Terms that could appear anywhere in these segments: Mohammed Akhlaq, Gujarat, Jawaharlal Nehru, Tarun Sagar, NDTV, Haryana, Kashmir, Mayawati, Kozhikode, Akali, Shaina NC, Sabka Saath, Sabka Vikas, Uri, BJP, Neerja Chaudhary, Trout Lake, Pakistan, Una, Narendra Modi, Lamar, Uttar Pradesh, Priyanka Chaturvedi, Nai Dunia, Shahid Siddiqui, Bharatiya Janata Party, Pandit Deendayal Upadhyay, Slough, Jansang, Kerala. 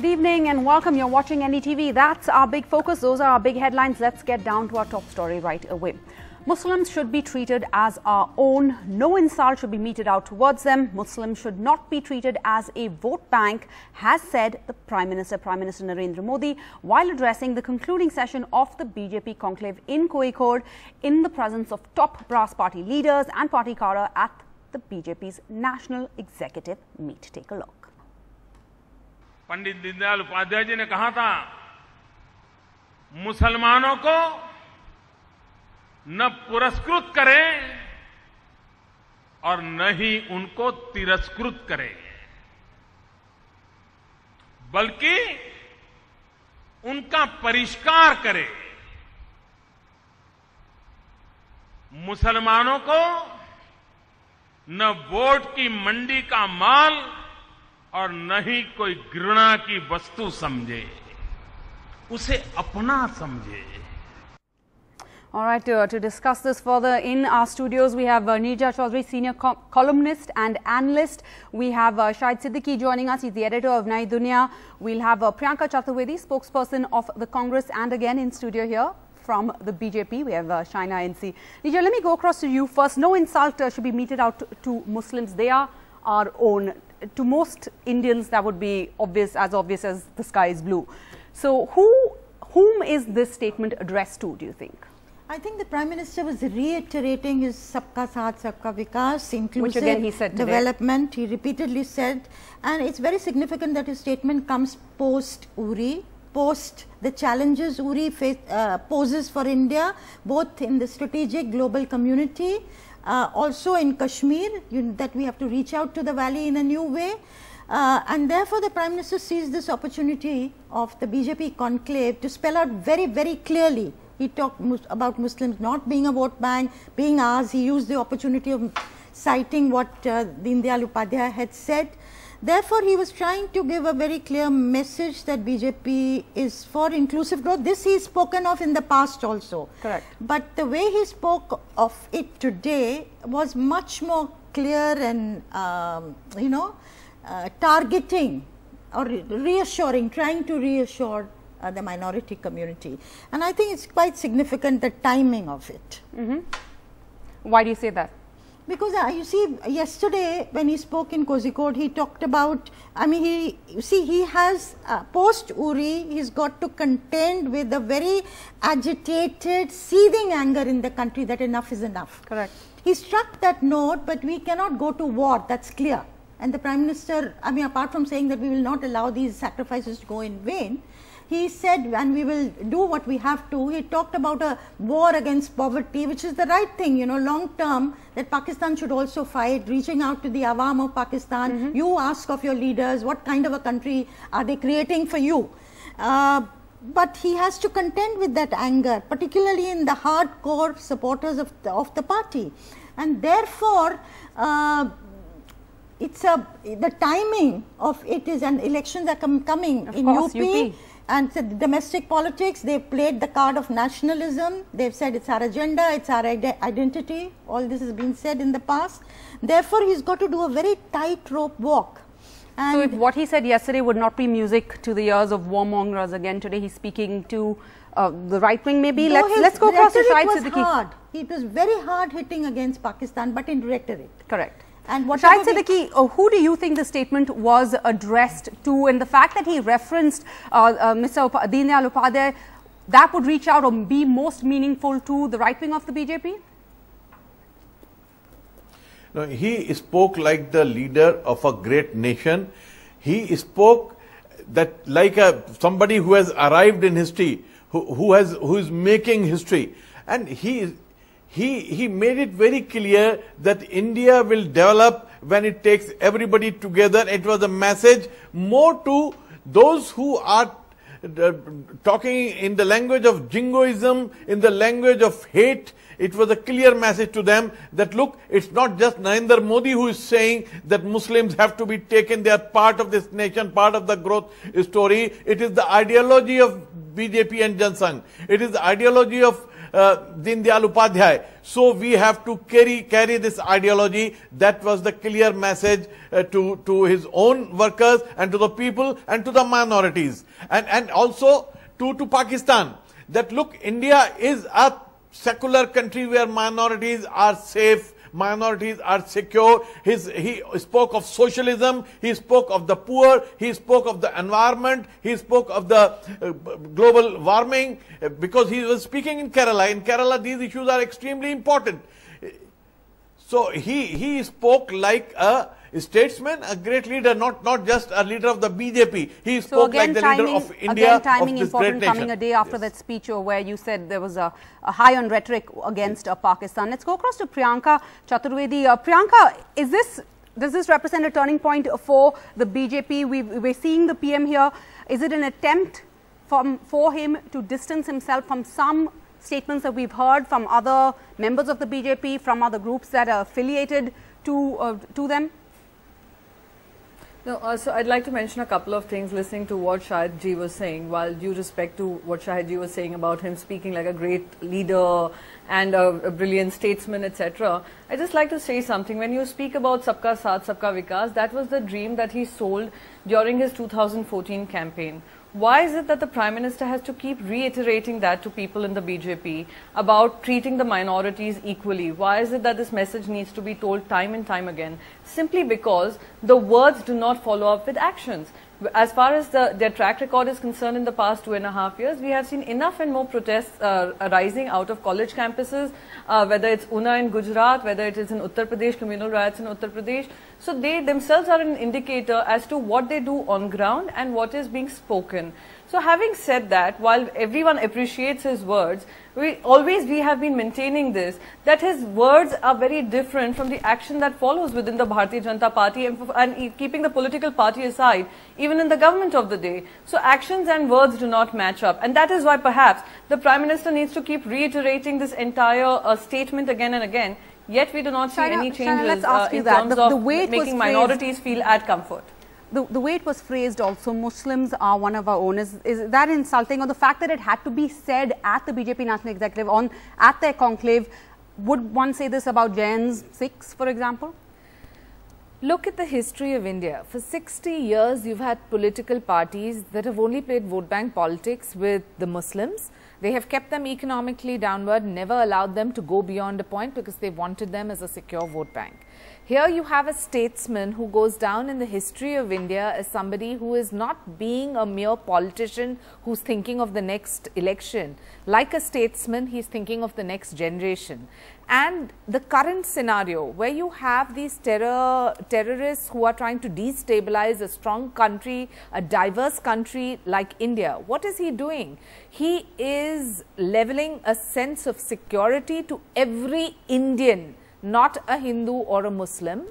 Good evening and welcome. You're watching NDTV. That's our big focus. Those are our big headlines. Let's get down to our top story right away. Muslims should be treated as our own. No insult should be meted out towards them. Muslims should not be treated as a vote bank, has said the Prime Minister Narendra Modi, while addressing the concluding session of the BJP conclave in Kozhikode in the presence of top brass party leaders and party cadre at the BJP's National Executive Meet. Take a look. Pandit Deendayal Upadhyay ji ne kaha tha, मुसलमानों को न पुरस्कृत करें और न ही उनको तिरस्कृत करें, बल्कि उनका परिष्कार करें। मुसलमानों को न वोट की मंडी का माल और न ही कोई घृणा की वस्तु समझे, उसे अपना समझे। All right, to discuss this further in our studios, we have Neerja Chaudhary, senior columnist and analyst. We have Shahid Siddiqui joining us. He's the editor of Nai Dunia. We'll have Priyanka Chaturvedi, spokesperson of the Congress, and again in studio here from the BJP, we have Shaina NC. Neerja, let me go across to you first. No insult should be meted out to Muslims. They are our own. To most Indians, that would be obvious as the sky is blue. So whom is this statement addressed to, do you think? I think the Prime Minister was reiterating his Sabka Saath, Sabka Vikas, inclusive development, he repeatedly said. And it's very significant that his statement comes post Uri, post the challenges Uri poses for India, both in the strategic global community, also in Kashmir, that we have to reach out to the valley in a new way. And therefore, the Prime Minister sees this opportunity of the BJP conclave to spell out very, very clearly. He talked about Muslims not being a vote bank, being ours. He used the opportunity of citing what Deendayal Upadhyay had said. Therefore, he was trying to give a very clear message that BJP is for inclusive growth. This he has spoken of in the past also. Correct. But the way he spoke of it today was much more clear and, targeting or reassuring, trying to reassure the minority community. And I think it's quite significant, the timing of it. Why do you say that? Because you see, yesterday when he spoke in Kozhikode, he talked about, he has post Uri, he's got to contend with a very agitated, seething anger in the country that enough is enough. Correct. He struck that note, but we cannot go to war, that's clear. And the Prime Minister, apart from saying that we will not allow these sacrifices to go in vain, he said, and we will do what we have to. He talked about a war against poverty, which is the right thing, long term, that Pakistan should also fight, reaching out to the awam of Pakistan. You ask of your leaders, what kind of a country are they creating for you? But he has to contend with that anger, particularly in the hardcore supporters of the party. And therefore, the timing of it is, and elections are coming in UP. And so the domestic politics, they've played the card of nationalism. They've said it's our agenda, it's our identity. All this has been said in the past. Therefore, he's got to do a very tightrope walk. And so if what he said yesterday would not be music to the ears of warmongers again today, he's speaking to the right wing maybe. Let's go across to Shahid Siddiqui. It was very hard hitting against Pakistan, but in rhetoric. Correct. And Shahid Siddiqui, who do you think the statement was addressed to? And the fact that he referenced Mr. Deendayal Upadhyay, that would reach out or be most meaningful to the right wing of the BJP? No, he spoke like the leader of a great nation. He spoke that like somebody who has arrived in history, who is making history, and he made it very clear that India will develop when it takes everybody together. It was a message more to those who are talking in the language of jingoism, in the language of hate. It was a clear message to them that, look, it's not just Narendra Modi who is saying that Muslims have to be taken. They are part of this nation, part of the growth story. It is the ideology of BJP and Jansang. It is the ideology of Deendayal Upadhyay. So we have to carry this ideology. That was the clear message to his own workers and to the people and to the minorities, and also to Pakistan, that look, India is a secular country where minorities are safe, minorities are secure. He spoke of socialism, he spoke of the poor, he spoke of the environment, he spoke of the global warming, because he was speaking in Kerala. In Kerala, these issues are extremely important. So he spoke like a statesman, a great leader, not just a leader of the BJP. He spoke like the leader of India, of this great nation. Again, timing important, coming a day after that speech where you said there was a high on rhetoric against Pakistan. Let's go across to Priyanka Chaturvedi. Priyanka, does this represent a turning point for the BJP? We're seeing the PM here. Is it an attempt for him to distance himself from some statements that we've heard from other members of the BJP, from other groups that are affiliated to them? No, so I'd like to mention a couple of things listening to what Shahid Ji was saying. While due respect to what Shahid Ji was saying about him speaking like a great leader and a brilliant statesman, etc., I'd just like to say something. When you speak about Sabka Saath, Sabka Vikas, that was the dream that he sold during his 2014 campaign. Why is it that the Prime Minister has to keep reiterating that to people in the BJP about treating the minorities equally? Why is it that this message needs to be told time and time again? Simply because the words do not follow up with actions. As far as their track record is concerned, in the past 2.5 years, we have seen enough and more protests arising out of college campuses, whether it's Una in Gujarat, whether it is in Uttar Pradesh, communal riots in Uttar Pradesh. So they themselves are an indicator as to what they do on ground and what is being spoken. So having said that, while everyone appreciates his words, we have been maintaining this, that his words are very different from the action that follows within the Bharatiya Janata Party, and keeping the political party aside, even in the government of the day. So actions and words do not match up, and that is why perhaps the Prime Minister needs to keep reiterating this entire statement again and again, yet we do not see any changes in terms of making minorities feel at comfort. The way it was phrased also, Muslims are one of our own, is that insulting? Or the fact that it had to be said at the BJP National Executive, at their conclave, would one say this about Jains, Sikhs, for example? Look at the history of India. For 60 years, you've had political parties that have only played vote bank politics with the Muslims. They have kept them economically downward, never allowed them to go beyond a point because they wanted them as a secure vote bank. Here you have a statesman who goes down in the history of India as somebody who is not being a mere politician who's thinking of the next election. Like a statesman, he's thinking of the next generation. And the current scenario where you have these terrorists who are trying to destabilize a strong country, a diverse country like India, what is he doing? He is leveling a sense of security to every Indian, not a Hindu or a Muslim.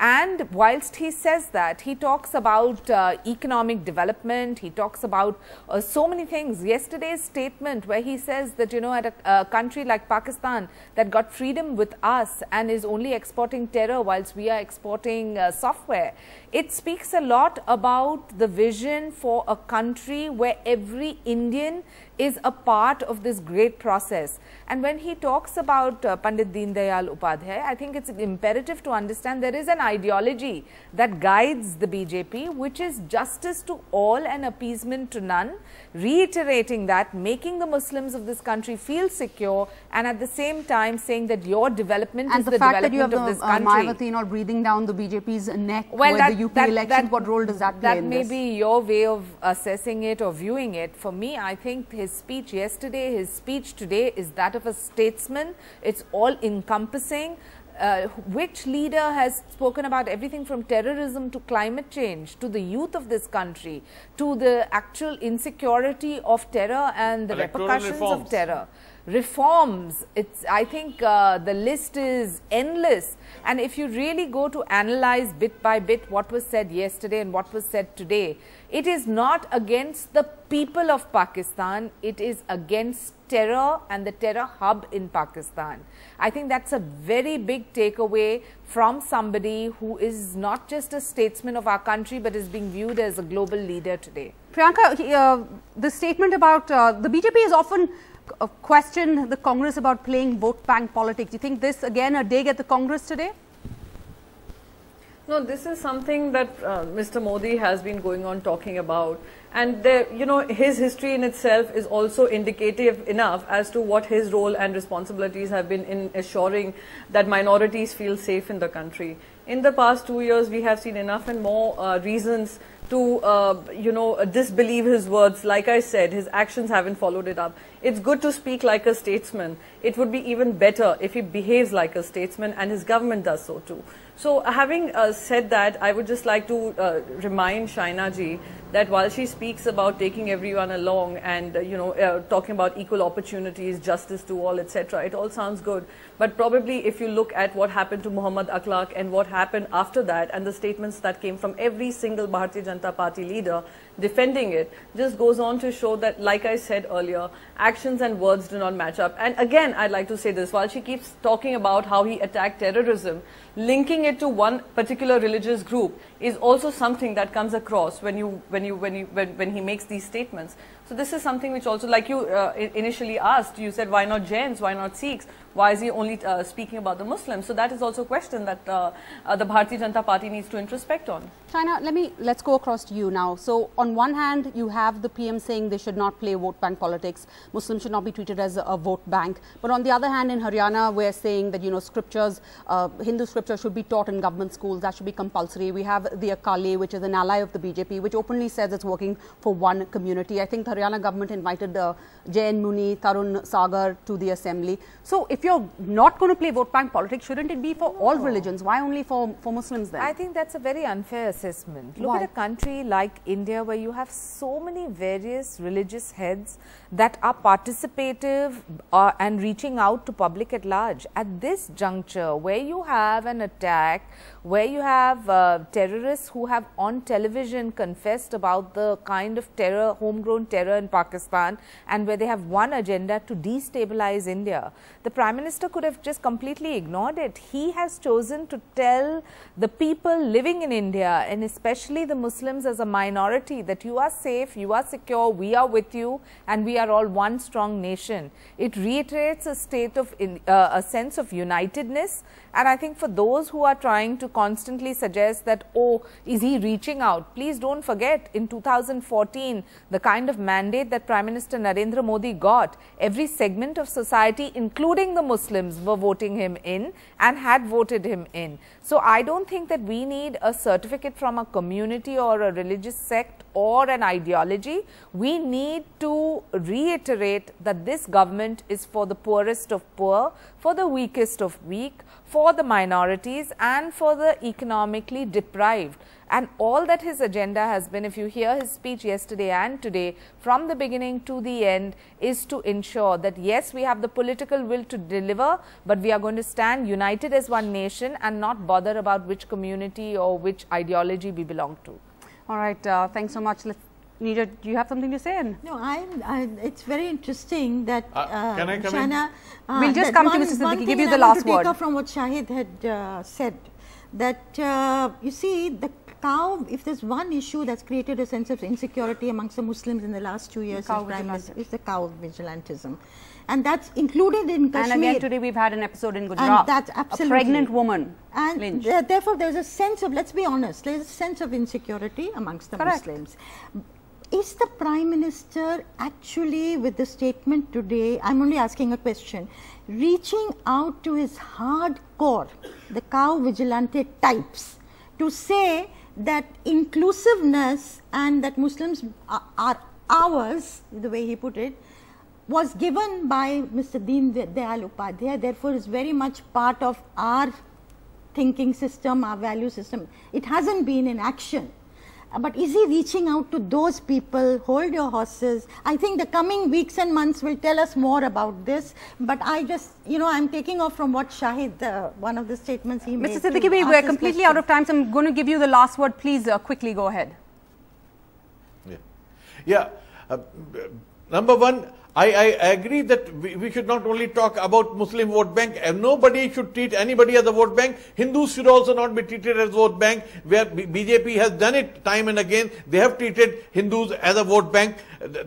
And whilst he says that, he talks about economic development, he talks about so many things. Yesterday's statement where he says that, you know, at a country like Pakistan that got freedom with us and is only exporting terror whilst we are exporting software, it speaks a lot about the vision for a country where every Indian is a part of this great process. And when he talks about Pandit Deendayal Upadhyay, I think it's imperative to understand there is an ideology that guides the BJP, which is justice to all and appeasement to none, reiterating that, making the Muslims of this country feel secure, and at the same time saying that your development and is the development of this country. And the fact that you have Mayawati not breathing down the BJP's neck with the UP election, what role does that play in this? That may be your way of assessing it or viewing it. For me, I think his speech yesterday, his speech today is that of a statesman. It's all-encompassing. Which leader has spoken about everything from terrorism to climate change, to the youth of this country, to the actual insecurity of terror and the repercussions of terror. Reforms, I think the list is endless. And if you really go to analyze bit by bit what was said yesterday and what was said today, It is not against the people of Pakistan, it is against terror and the terror hub in Pakistan. I think that's a very big takeaway from somebody who is not just a statesman of our country but is being viewed as a global leader today. Priyanka, the statement about the BJP is often questioned the Congress about playing vote bank politics. Do you think this again a dig at the Congress today? No, this is something that Mr. Modi has been going on talking about, and you know, his history in itself is also indicative enough as to what his role and responsibilities have been in assuring that minorities feel safe in the country. In the past 2 years, we have seen enough and more reasons to, you know, disbelieve his words. Like I said, his actions haven't followed it up. It's good to speak like a statesman. It would be even better if he behaves like a statesman, and his government does so too. So having said that, I would just like to remind Shaina ji that while she speaks about taking everyone along and you know, talking about equal opportunities, justice to all, etc., it all sounds good. But probably if you look at what happened to Mohammed Akhlaq and what happened after that, and the statements that came from every single Bharatiya Janata Party leader defending it, just goes on to show that, like I said earlier, actions and words do not match up. And again, I'd like to say this, while she keeps talking about how he attacked terrorism, linking it to one particular religious group is also something that comes across when he makes these statements. So this is something which also, like you initially asked, you said, why not Jains, why not Sikhs, why is he only speaking about the Muslims? So that is also a question that the Bharatiya Janata Party needs to introspect on. Shaina, let's go across to you now. So on one hand, you have the PM saying they should not play vote bank politics, Muslims should not be treated as a vote bank. But on the other hand, in Haryana, we're saying that, you know, scriptures, Hindu scripture should be taught in government schools, that should be compulsory. We have the Akali, which is an ally of the BJP, which openly says it's working for one community. I think the Haryana government invited Jain Muni, Tarun Sagar to the assembly. So if you're not going to play vote bank politics, shouldn't it be for all religions? Why only for Muslims then? I think that's a very unfair assessment. Look at a country like India where you have so many various religious heads that are participative and reaching out to public at large. At this juncture where you have an attack, where you have terrorists who have on television confessed about the kind of terror, homegrown terror in Pakistan, and where they have one agenda to destabilize India. The Prime Minister could have just completely ignored it. He has chosen to tell the people living in India, and especially the Muslims as a minority, that you are safe, you are secure, we are with you, and we are all one strong nation. It reiterates a state of a sense of unitedness, and I think for those who are trying to constantly suggest that, oh, is he reaching out? Please don't forget, in 2014, the kind of mandate that Prime Minister Narendra Modi got, every segment of society, including the Muslims, were voting him in and had voted him in. So I don't think that we need a certificate from a community or a religious sect or an ideology. We need to reiterate that this government is for the poorest of poor, for the weakest of weak, for the minorities and for the economically deprived. And all that his agenda has been, if you hear his speech yesterday and today, from the beginning to the end, is to ensure that yes, we have the political will to deliver, but we are going to stand united as one nation and not bother about which community or which ideology we belong to. All right, thanks so much. Neerja, do you have something to say? No, it's very interesting that can I come Shaina, we'll just come to Mr. Siddiqui, give you the last word. Take from what Shahid had said, that you see, the cow, if there's one issue that's created a sense of insecurity amongst the Muslims in the last 2 years, is the cow vigilantism. And that's included in Kashmir. And again today we've had an episode in Gujarat. And that's absolutely. A pregnant woman. And lynched. Therefore there's a sense of, let's be honest, there's a sense of insecurity amongst the Muslims. Is the Prime Minister actually, with the statement today, I'm only asking a question, reaching out to his hardcore, the cow vigilante types, to say that inclusiveness and that Muslims are ours, the way he put it, was given by Mr. Deendayal Upadhyay, therefore is very much part of our thinking system, our value system. It hasn't been in action. But is he reaching out to those people? Hold your horses. I think the coming weeks and months will tell us more about this. But I just, you know, I'm taking off from what Shahid, one of the statements he made. Mr. Siddiqui, we're completely out of time, so I'm going to give you the last word. Please quickly go ahead. Yeah. Number one, I agree that we should not only talk about Muslim vote bank, and nobody should treat anybody as a vote bank. Hindus should also not be treated as vote bank, where BJP has done it time and again. They have treated Hindus as a vote bank,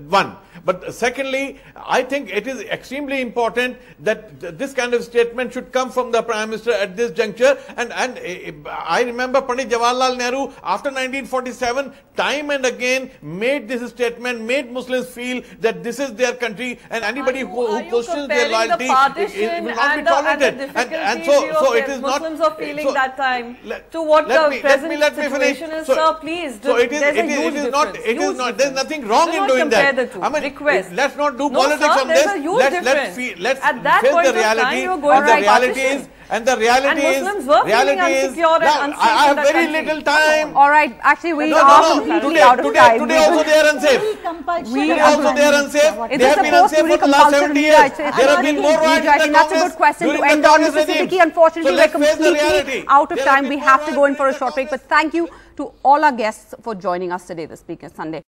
one. But secondly, I think it is extremely important that this kind of statement should come from the Prime Minister at this juncture. And I remember Pandit Jawaharlal Nehru, after 1947, time and again made this statement, made Muslims feel that this is their country, and anybody who questions their loyalty will not be tolerated. And so it is not. Muslims are feeling that time. To what the present situation is, sir, please. So it is not. It is not. There is nothing wrong in doing that. I mean, let's not do politics on this. Let's face the reality. And the reality is. I have very little time. All right, actually, we are completely out of time. Today also they are unsafe. They have been unsafe for the last 70 years. There have been more riots in the Congress. That's a good question to end on. Mr. Siddiqui, unfortunately, we're completely out of time. We have to go in for a short break. But thank you to all our guests for joining us today, this week and Sunday.